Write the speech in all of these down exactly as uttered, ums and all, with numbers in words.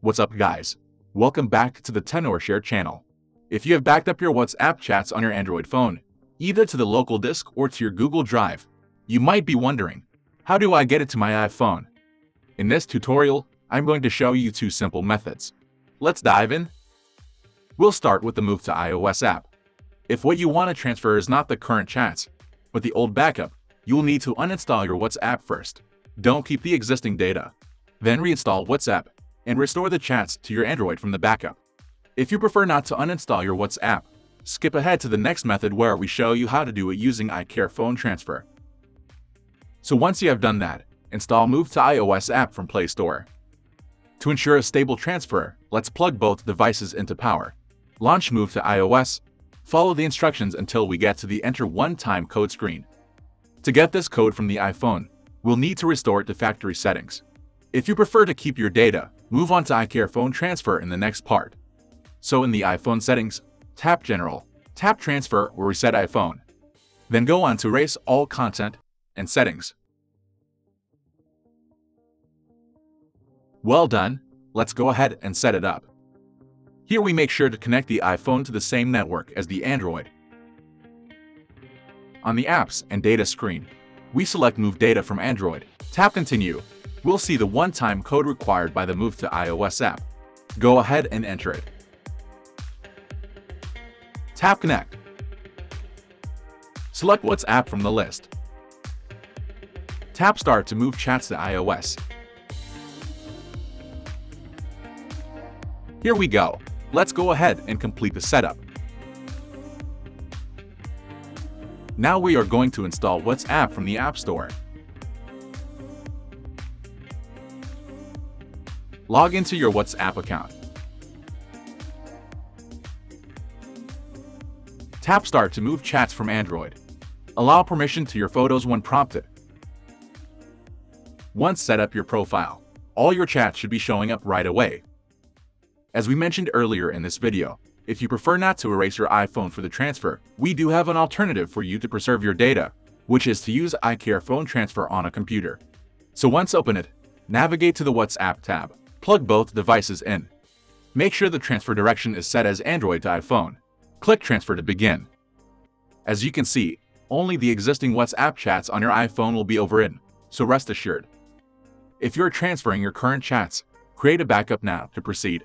What's up, guys? Welcome back to the Tenorshare channel. If you have backed up your WhatsApp chats on your Android phone, either to the local disk or to your Google Drive, you might be wondering, how do I get it to my iPhone? In this tutorial, I'm going to show you two simple methods. Let's dive in. We'll start with the Move to iOS app. If what you want to transfer is not the current chats, but the old backup, you'll need to uninstall your WhatsApp first. Don't keep the existing data. Then reinstall WhatsApp and restore the chats to your Android from the backup. If you prefer not to uninstall your WhatsApp, skip ahead to the next method where we show you how to do it using iCareFone Transfer. So once you have done that, install Move to iOS app from Play Store. To ensure a stable transfer, let's plug both devices into power. Launch Move to iOS. Follow the instructions until we get to the Enter One-Time Code screen. To get this code from the iPhone, we'll need to restore it to factory settings. If you prefer to keep your data, move on to iCareFone Transfer in the next part. So in the iPhone settings, tap General, tap Transfer or Reset iPhone. Then go on to Erase All Content and Settings. Well done, let's go ahead and set it up. Here we make sure to connect the iPhone to the same network as the Android. On the Apps and Data screen, we select Move Data from Android, tap Continue. We'll see the one-time code required by the Move to iOS app. Go ahead and enter it. Tap Connect. Select WhatsApp from the list. Tap Start to move chats to iOS. Here we go. Let's go ahead and complete the setup. Now we are going to install WhatsApp from the App Store. Log into your WhatsApp account. Tap Start to move chats from Android. Allow permission to your photos when prompted. Once set up your profile, all your chats should be showing up right away. As we mentioned earlier in this video, if you prefer not to erase your iPhone for the transfer, we do have an alternative for you to preserve your data, which is to use iCareFone Transfer on a computer. So once open it, navigate to the WhatsApp tab. Plug both devices in. Make sure the transfer direction is set as Android to iPhone. Click Transfer to begin. As you can see, only the existing WhatsApp chats on your iPhone will be overridden, so rest assured. If you're transferring your current chats, create a backup now to proceed.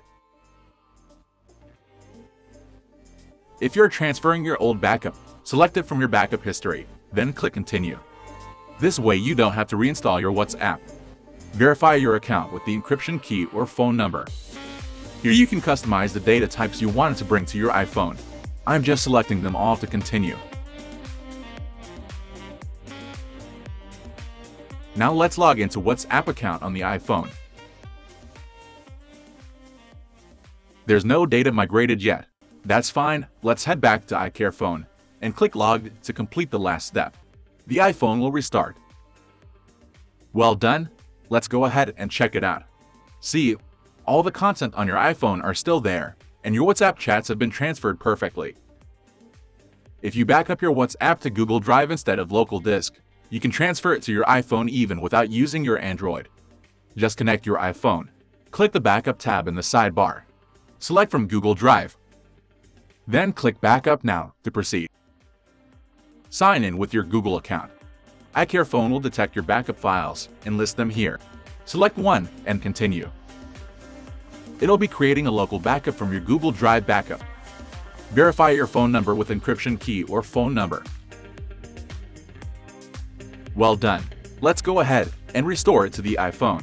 If you're transferring your old backup, select it from your backup history, then click Continue. This way you don't have to reinstall your WhatsApp. Verify your account with the encryption key or phone number. Here you can customize the data types you wanted to bring to your iPhone. I'm just selecting them all to continue. Now let's log into WhatsApp account on the iPhone. There's no data migrated yet. That's fine, let's head back to iCareFone and click Logged to complete the last step. The iPhone will restart. Well done. Let's go ahead and check it out. See, all the content on your iPhone are still there, and your WhatsApp chats have been transferred perfectly. If you back up your WhatsApp to Google Drive instead of local disk, you can transfer it to your iPhone even without using your Android. Just connect your iPhone. Click the Backup tab in the sidebar. Select from Google Drive. Then click Backup Now to proceed. Sign in with your Google account. iCareFone will detect your backup files and list them here. Select one and continue. It'll be creating a local backup from your Google Drive backup. Verify your phone number with encryption key or phone number. Well done. Let's go ahead and restore it to the iPhone.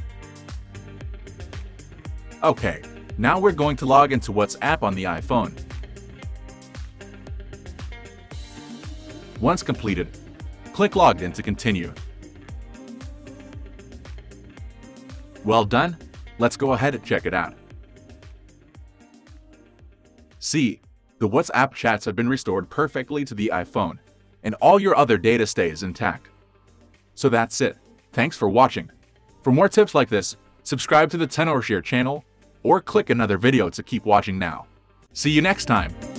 Okay, now we're going to log into WhatsApp on the iPhone. Once completed, click Logged in to continue. Well done, let's go ahead and check it out. See, the WhatsApp chats have been restored perfectly to the iPhone, and all your other data stays intact. So that's it, thanks for watching. For more tips like this, subscribe to the Tenorshare channel or click another video to keep watching now. See you next time.